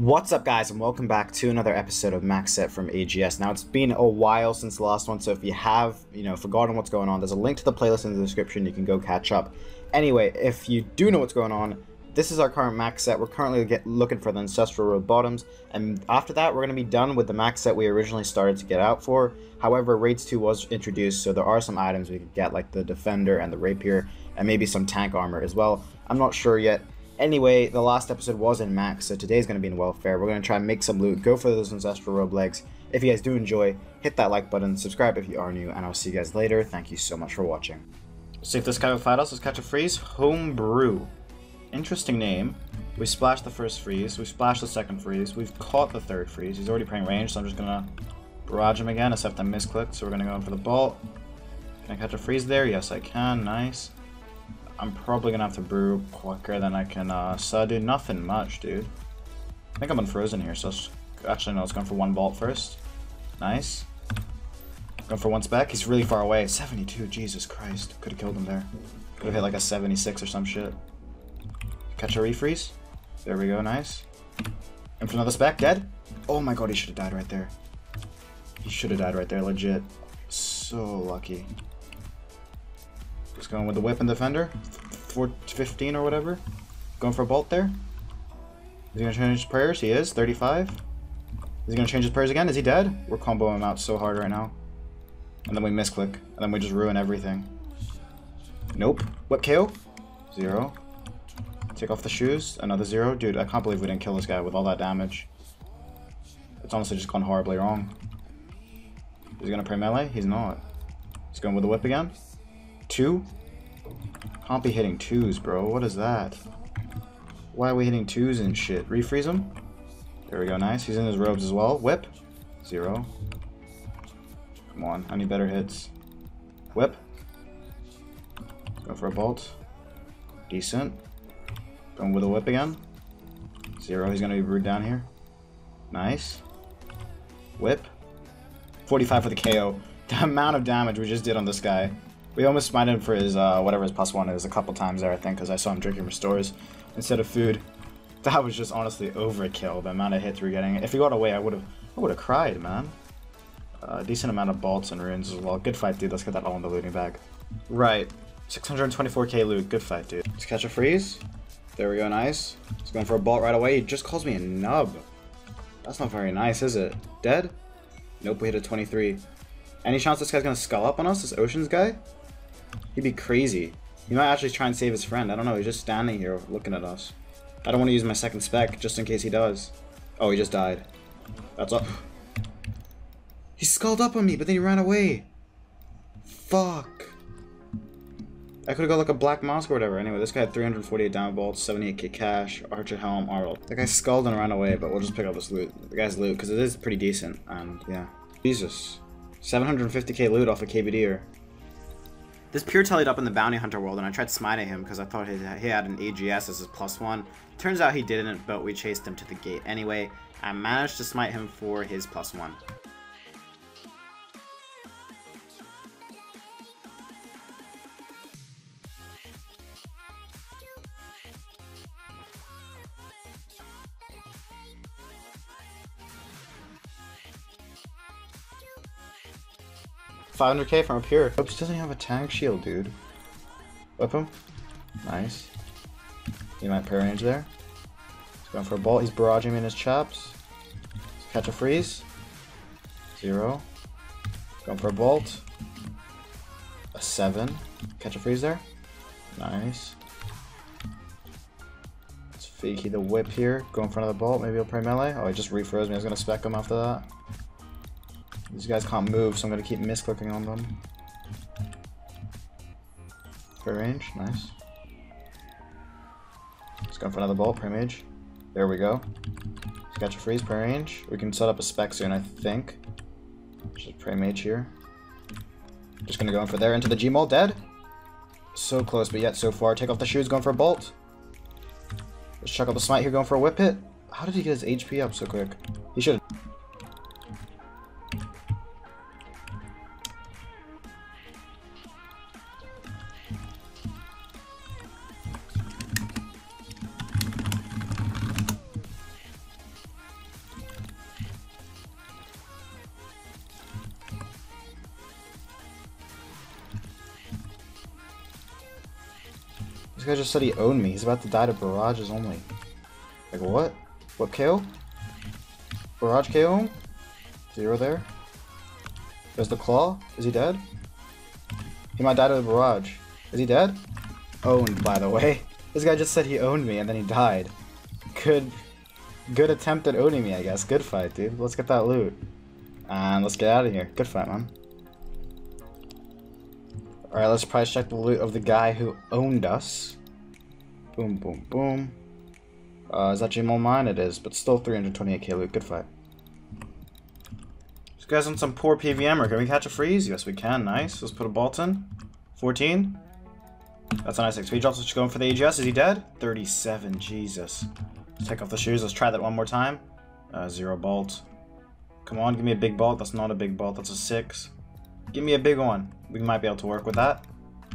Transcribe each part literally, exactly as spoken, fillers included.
What's up, guys, and welcome back to another episode of Max Set From A G S. Now, it's been a while since the last one, so if you have, you know, forgotten what's going on, there's a link to the playlist in the description. You can go catch up. Anyway, if you do know what's going on, this is our current Max Set. We're currently get, looking for the Ancestral Robe bottoms, and after that, we're going to be done with the Max Set we originally started to get out for. However, Raids two was introduced, so there are some items we could get, like the Defender and the Rapier, and maybe some tank armor as well. I'm not sure yet. Anyway, the last episode was in Max, so today's going to be in Welfare. We're going to try and make some loot, go for those Ancestral Robe legs. If you guys do enjoy, hit that like button, subscribe if you are new, and I'll see you guys later. Thank you so much for watching. See if this guy will fight us. Let's catch a freeze. Homebrew. Interesting name. We splashed the first freeze. We splashed the second freeze. We've caught the third freeze. He's already playing range, so I'm just going to barrage him again, except I misclicked, so we're going to go in for the bolt. Can I catch a freeze there? Yes, I can. Nice. I'm probably gonna have to brew quicker than I can, uh, so I do nothing much, dude. I think I'm unfrozen here, so let's, actually no, let's go for one bolt first. Nice. Going for one spec, he's really far away. seventy-two, Jesus Christ, could've killed him there. Could've hit like a seventy-six or some shit. Catch a refreeze. There we go, nice. In for another spec, dead. Oh my god, he should've died right there. He should've died right there, legit. So lucky. Just going with the whip and defender, four fifteen or whatever. Going for a bolt there. Is he gonna change his prayers? He is. thirty-five. Is he gonna change his prayers again? Is he dead? We're comboing him out so hard right now. And then we misclick, and then we just ruin everything. Nope. Whip K O. Zero. Take off the shoes. Another zero. Dude, I can't believe we didn't kill this guy with all that damage. It's honestly just gone horribly wrong. Is he gonna pray melee? He's not. He's going with the whip again. Two? Can't be hitting twos, bro. What is that? Why are we hitting twos and shit? Refreeze him. There we go, nice. He's in his robes as well. Whip. Zero. Come on, I need better hits. Whip. Go for a bolt. Decent. Going with a whip again. Zero. He's gonna be brewed down here. Nice. Whip. forty-five for the K O. The amount of damage we just did on this guy. We almost smited him for his, uh, whatever his plus one is a couple times there, I think, because I saw him drinking restores instead of food. That was just honestly overkill, the amount of hits we were getting. If he got away, I would've, I would've cried, man. Uh, decent amount of bolts and runes as well. Good fight, dude. Let's get that all in the looting bag. Right. six hundred twenty-four K loot. Good fight, dude. Let's catch a freeze. There we go, nice. He's going for a bolt right away. He just calls me a nub. That's not very nice, is it? Dead? Nope, we hit a twenty-three. Any chance this guy's gonna skull up on us, this Oceans guy? He'd be crazy. He might actually try and save his friend. I don't know. He's just standing here looking at us. I don't want to use my second spec just in case he does. Oh, he just died. That's all. He sculled up on me, but then he ran away. Fuck. I could have got like a black mask or whatever. Anyway, this guy had three hundred forty-eight diamond bolts, seventy-eight K cash, archer helm, Arnold. That guy sculled and ran away, but we'll just pick up this loot. The guy's loot, because it is pretty decent. And yeah. Jesus. seven hundred fifty K loot off a K B D-er. This pure tallied up in the Bounty Hunter world, and I tried smiting him because I thought he had an A G S as his plus one. Turns out he didn't, but we chased him to the gate anyway. I managed to smite him for his plus one. five hundred K from up here. Oops, doesn't have a tank shield, dude. Whip him. Nice. He might pay range there. He's going for a bolt. He's barraging me in his chaps. Let's catch a freeze. Zero. Going for a bolt. A seven. Catch a freeze there. Nice. Let's fakey the whip here. Go in front of the bolt. Maybe he'll pray melee. Oh, he just refroze me. I was going to spec him after that. These guys can't move, so I'm gonna keep misclicking on them. Fair range, nice. Let's go for another bolt, prayer mage. There we go. Let's catch a freeze, prayer range. We can set up a spec soon, I think. Just prayer mage here. Just gonna go in for there, into the G-Mole, dead. So close, but yet so far. Take off the shoes, going for a bolt. Let's check out the smite here, going for a whip hit. How did he get his H P up so quick? He should've... This guy just said he owned me. He's about to die to barrages only. Like what? What K O? Barrage K O? Zero there. There's the claw. Is he dead? He might die to the barrage. Is he dead? Owned, by the way. This guy just said he owned me and then he died. Good, good attempt at owning me, I guess. Good fight, dude. Let's get that loot. And let's get out of here. Good fight, man. Alright, let's price check the loot of the guy who owned us. Boom, boom, boom. Uh, is that G-Mole mine? It is, but still three hundred twenty-eight K loot. Good fight. This guy's on some poor P V M-er. Can we catch a freeze? Yes, we can. Nice. Let's put a bolt in. fourteen. That's a nice X P drop. Let's just go in for the A G S. Is he dead? thirty-seven. Jesus. Let's take off the shoes. Let's try that one more time. Uh, zero bolt. Come on, give me a big bolt. That's not a big bolt. That's a six. Give me a big one. We might be able to work with that.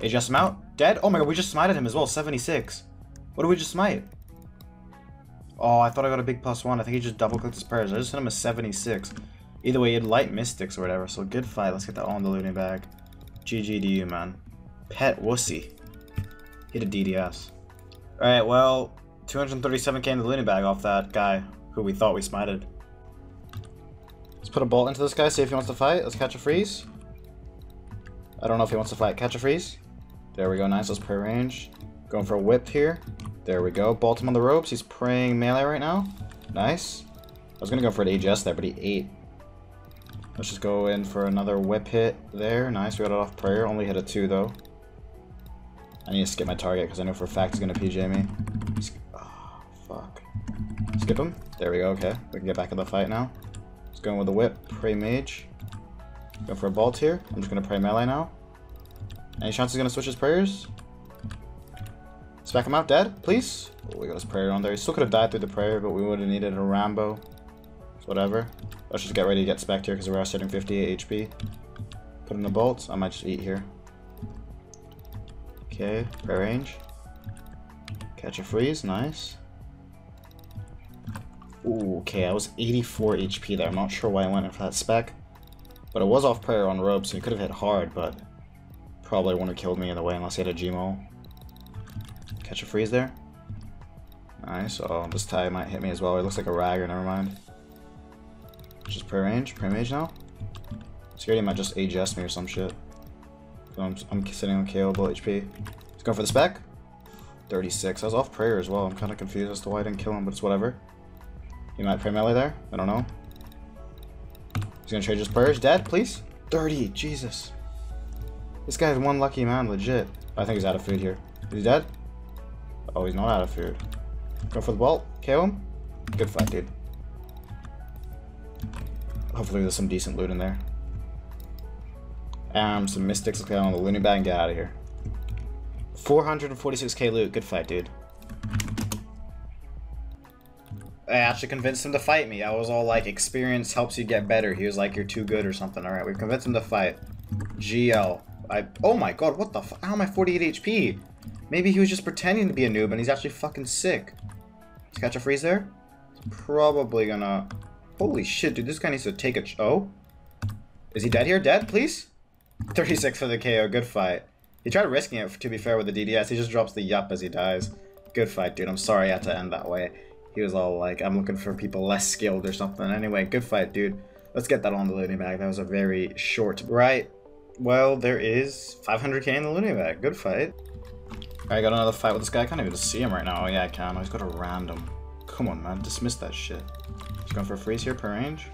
A G S him out. Dead? Oh my god, we just smited him as well. seventy-six. What did we just smite? Oh, I thought I got a big plus one. I think he just double-clicked his prayers. I just hit him a seventy-six. Either way, he had light mystics or whatever, so good fight. Let's get that all in the looting bag. G G to you, man. Pet wussy. Hit a D D S. Alright, well, two hundred thirty-seven K in the looting bag off that guy who we thought we smited. Let's put a bolt into this guy, see if he wants to fight. Let's catch a freeze. I don't know if he wants to fight. Catch a freeze. There we go, nice. Let's pre-range. Going for a whip here. There we go. Bolt him on the ropes. He's praying melee right now. Nice. I was going to go for an A G S there, but he ate. Let's just go in for another whip hit there. Nice. We got it off prayer. Only hit a two, though. I need to skip my target because I know for a fact he's going to P J me. Oh, fuck. Skip him. There we go. Okay. We can get back in the fight now. Just going with the whip. Pray mage. Go for a bolt here. I'm just going to pray melee now. Any chance he's going to switch his prayers? Smack him out dead, please. Oh, we got his prayer on there. He still could have died through the prayer, but we would have needed a Rambo. So whatever. Let's just get ready to get spec'd here because we're sitting fifty-eight H P. Put in the bolts. I might just eat here. Okay, prayer range. Catch a freeze, nice. Ooh, okay, I was eighty-four H P there. I'm not sure why I went in for that spec. But it was off prayer on rope, so he could have hit hard, but probably wouldn't have killed me in the way unless he had a G-Mole. Catch a freeze there. Nice. Oh, this tie might hit me as well. It looks like a ragger. Never mind. Just prayer range. Prayer mage now. Security might just A G S me or some shit. So I'm, I'm sitting on K O-able H P. Let's go for the spec. thirty-six. I was off prayer as well. I'm kind of confused as to why I didn't kill him, but it's whatever. He might pray melee there. I don't know. He's going to trade his prayers. Dead, please. thirty. Jesus. This guy is one lucky man. Legit. I think he's out of food here. Is he dead? Oh, he's not out of food. Go for the bolt. K O him. Good fight, dude. Hopefully there's some decent loot in there. Um, some mystics. Let's get on the looting bag and get out of here. four hundred forty-six K loot. Good fight, dude. I actually convinced him to fight me. I was all like, experience helps you get better. He was like, you're too good or something. Alright, we've convinced him to fight. G L. I. Oh my god, what the fuck? How am I forty-eight H P? Maybe he was just pretending to be a noob and he's actually fucking sick. Let's catch a freeze there. Probably gonna... Holy shit, dude, this guy needs to take a... Ch oh? Is he dead here? Dead, please? thirty-six for the K O. Good fight. He tried risking it, to be fair, with the D D S. He just drops the yup as he dies. Good fight, dude. I'm sorry I had to end that way. He was all like, I'm looking for people less skilled or something. Anyway, good fight, dude. Let's get that on the looting bag. That was a very short... Right. Well, there is five hundred K in the looting bag. Good fight. I got another fight with this guy. I can't even see him right now. Oh, yeah, I can. I just got a random. Come on, man. Dismiss that shit. He's going for a freeze here per range.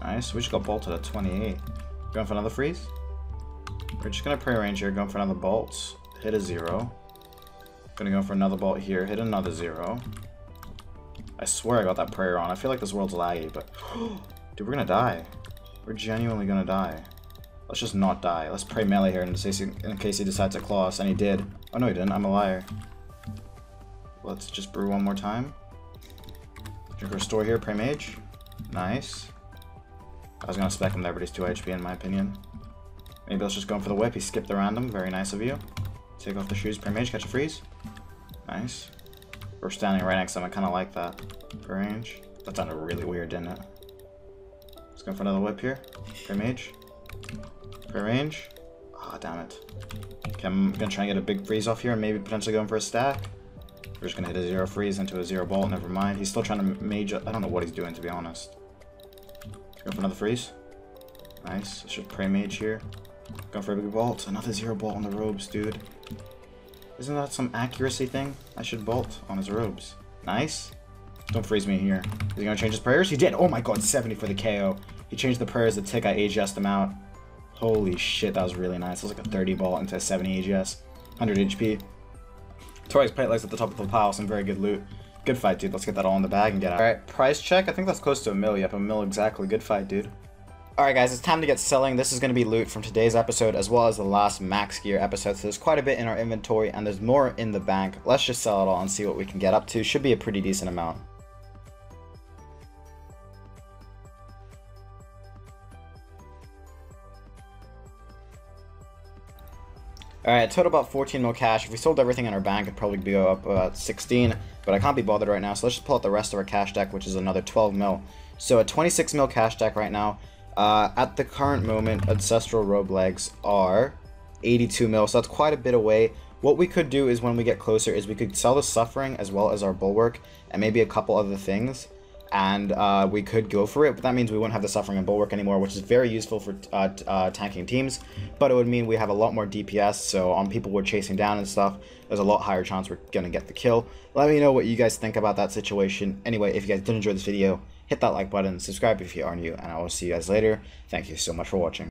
Nice. We just got bolted at twenty-eight. Going for another freeze. We're just going to pre range here. Going for another bolt. Hit a zero. Going to go for another bolt here. Hit another zero. I swear I got that prayer on. I feel like this world's laggy, but... Dude, we're going to die. We're genuinely going to die. Let's just not die. Let's pray melee here in case, he, in case he decides to claw us. And he did. Oh no, he didn't. I'm a liar. Let's just brew one more time. Drink restore here. Pray mage. Nice. I was going to spec him there, but he's two H P in my opinion. Maybe let's just go in for the whip. He skipped the random. Very nice of you. Take off the shoes. Pray mage. Catch a freeze. Nice. We're standing right next to him. I kind of like that. Pray range. That sounded really weird, didn't it? Let's go for another whip here. Pray mage. Range. Oh, God damn it. Okay, I'm going to try and get a big freeze off here and maybe potentially going for a stack. We're just going to hit a zero freeze into a zero bolt. Never mind. He's still trying to major. I don't know what he's doing, to be honest. Go for another freeze. Nice. I should pray mage here. Go for a big bolt. Another zero bolt on the robes, dude. Isn't that some accuracy thing? I should bolt on his robes. Nice. Don't freeze me here. Is he going to change his prayers? He did. Oh my god, seventy for the K O. He changed the prayers the tick I A G S'd him out. Holy shit, that was really nice. That was like a thirty ball into a seventy A G S. one hundred H P. Tori's plate legs at the top of the pile. Some very good loot. Good fight, dude. Let's get that all in the bag and get out. Alright, price check. I think that's close to a mil. Yep, a mil exactly. Good fight, dude. Alright guys, it's time to get selling. This is going to be loot from today's episode as well as the last Max Gear episode. So there's quite a bit in our inventory and there's more in the bank. Let's just sell it all and see what we can get up to. Should be a pretty decent amount. Alright, total about fourteen mil cash. If we sold everything in our bank, it'd probably go up about sixteen, but I can't be bothered right now, so let's just pull out the rest of our cash deck, which is another twelve mil. So a twenty-six mil cash deck right now. Uh, at the current moment, Ancestral Robe legs are eighty-two mil, so that's quite a bit away. What we could do is when we get closer is we could sell the Suffering as well as our Bulwark and maybe a couple other things, and uh, we could go for it, but that means we wouldn't have the Suffering and Bulwark anymore, which is very useful for uh, uh, tanking teams, but it would mean we have a lot more D P S, so on people we're chasing down and stuff, there's a lot higher chance we're gonna get the kill. Let me know what you guys think about that situation. Anyway, if you guys did enjoy this video, hit that like button, subscribe if you are new, and I will see you guys later. Thank you so much for watching.